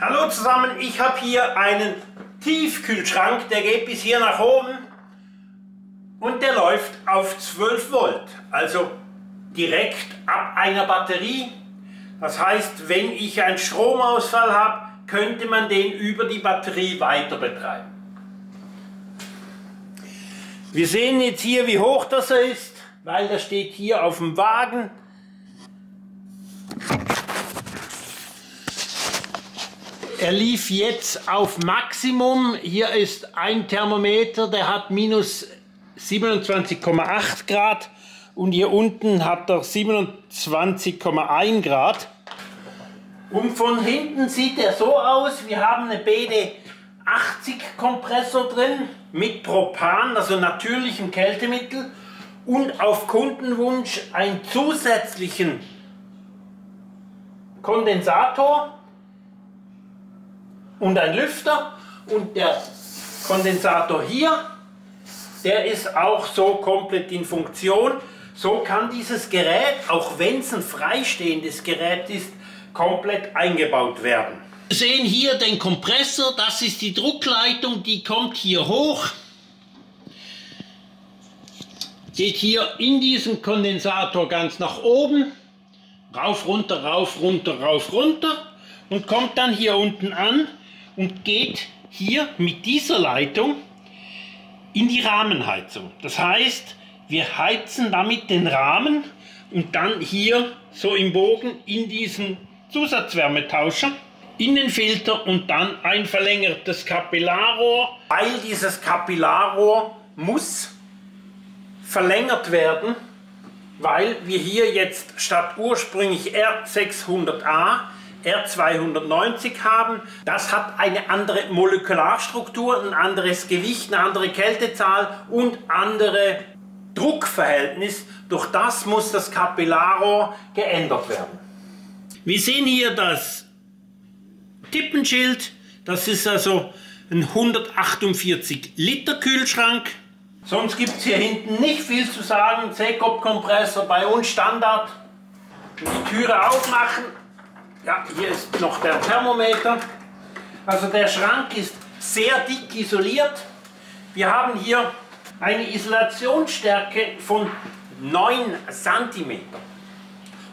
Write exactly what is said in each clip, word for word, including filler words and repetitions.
Hallo zusammen, ich habe hier einen Tiefkühlschrank, der geht bis hier nach oben und der läuft auf zwölf Volt, also direkt ab einer Batterie. Das heißt, wenn ich einen Stromausfall habe, könnte man den über die Batterie weiter betreiben. Wir sehen jetzt hier, wie hoch das ist, weil das steht hier auf dem Wagen. Er lief jetzt auf Maximum. Hier ist ein Thermometer, der hat minus siebenundzwanzig Komma acht Grad und hier unten hat er siebenundzwanzig Komma eins Grad. Und von hinten sieht er so aus. Wir haben eine B D achtzig Kompressor drin mit Propan, also natürlichem Kältemittel, und auf Kundenwunsch einen zusätzlichen Kondensator und ein Lüfter, und der Kondensator hier, der ist auch so komplett in Funktion. So kann dieses Gerät, auch wenn es ein freistehendes Gerät ist, komplett eingebaut werden. Wir sehen hier den Kompressor, das ist die Druckleitung, die kommt hier hoch, geht hier in diesen Kondensator ganz nach oben, rauf, runter, rauf, runter, rauf, runter und kommt dann hier unten an und geht hier mit dieser Leitung in die Rahmenheizung. Das heißt, wir heizen damit den Rahmen und dann hier so im Bogen in diesen Zusatzwärmetauscher, in den Filter und dann ein verlängertes Kapillarrohr. Weil dieses Kapillarrohr muss verlängert werden, weil wir hier jetzt statt ursprünglich R sechshundert A R zweihundertneunzig haben. Das hat eine andere Molekularstruktur, ein anderes Gewicht, eine andere Kältezahl und andere Druckverhältnis. Durch das muss das Kapillarrohr geändert werden. Wir sehen hier das Tippenschild. Das ist also ein hundertachtundvierzig Liter Kühlschrank. Sonst gibt es hier hinten nicht viel zu sagen. C-Kop-Kompressor bei uns Standard. Die Türe aufmachen. Ja, hier ist noch der Thermometer. Also der Schrank ist sehr dick isoliert. Wir haben hier eine Isolationsstärke von neun Zentimeter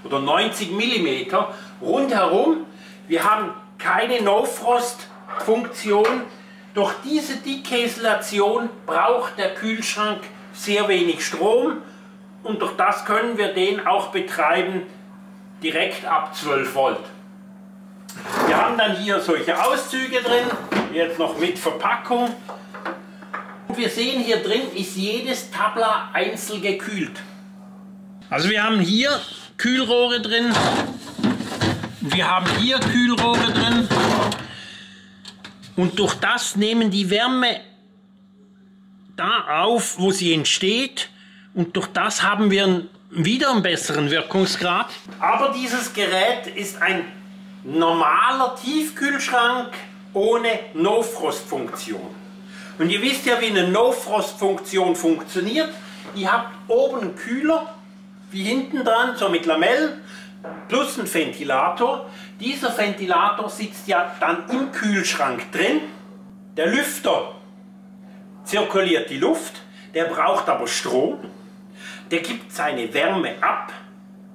oder neunzig Millimeter rundherum. Wir haben keine No-Frost-Funktion. Durch diese dicke Isolation braucht der Kühlschrank sehr wenig Strom und durch das können wir den auch betreiben direkt ab zwölf Volt. Wir haben dann hier solche Auszüge drin, jetzt noch mit Verpackung. Und wir sehen, hier drin ist jedes Tabla einzeln gekühlt. Also wir haben hier Kühlrohre drin, wir haben hier Kühlrohre drin und durch das nehmen die Wärme da auf, wo sie entsteht, und durch das haben wir wieder einen besseren Wirkungsgrad. Aber dieses Gerät ist ein normaler Tiefkühlschrank ohne No-Frost-Funktion. Und ihr wisst ja, wie eine No-Frost-Funktion funktioniert. Ihr habt oben einen Kühler, wie hinten dran, so mit Lamellen, plus einen Ventilator. Dieser Ventilator sitzt ja dann im Kühlschrank drin. Der Lüfter zirkuliert die Luft, der braucht aber Strom. Der gibt seine Wärme ab.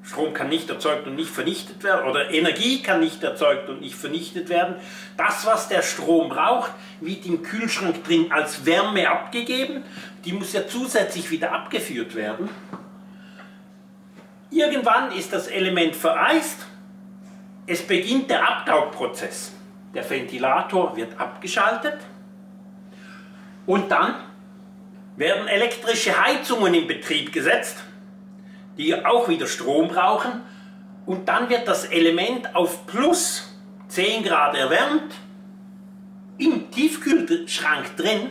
Strom kann nicht erzeugt und nicht vernichtet werden, oder Energie kann nicht erzeugt und nicht vernichtet werden. Das, was der Strom braucht, wird im Kühlschrank drin als Wärme abgegeben. Die muss ja zusätzlich wieder abgeführt werden. Irgendwann ist das Element vereist. Es beginnt der Abtaubprozess. Der Ventilator wird abgeschaltet und dann werden elektrische Heizungen in Betrieb gesetzt, die auch wieder Strom brauchen, und dann wird das Element auf plus zehn Grad erwärmt, im Tiefkühlschrank drin.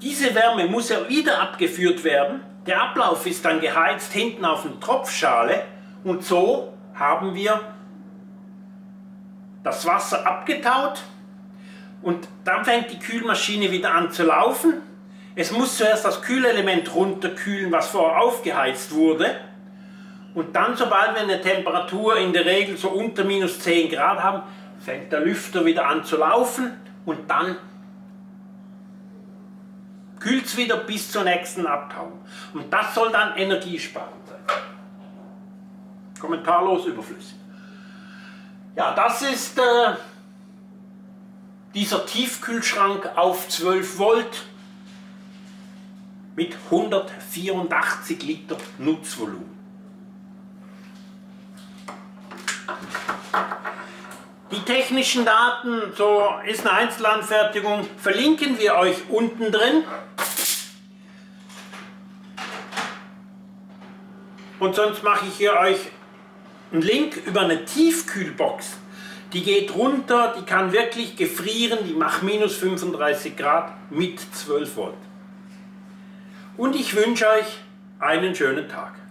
Diese Wärme muss ja wieder abgeführt werden, der Ablauf ist dann geheizt hinten auf eine Tropfschale und so haben wir das Wasser abgetaut. Und dann fängt die Kühlmaschine wieder an zu laufen. Es muss zuerst das Kühlelement runterkühlen, was vorher aufgeheizt wurde. Und dann, sobald wir eine Temperatur in der Regel so unter minus zehn Grad haben, fängt der Lüfter wieder an zu laufen und dann kühlt es wieder bis zur nächsten Abtauung. Und das soll dann energiesparend sein. Kommentarlos überflüssig. Ja, das ist äh, dieser Tiefkühlschrank auf zwölf Volt mit hundertvierundachtzig Liter Nutzvolumen. Die technischen Daten, so ist eine Einzelanfertigung, verlinken wir euch unten drin. Und sonst mache ich hier euch einen Link über eine Tiefkühlbox. Die geht runter, die kann wirklich gefrieren, die macht minus fünfunddreißig Grad mit zwölf Volt. Und ich wünsche euch einen schönen Tag.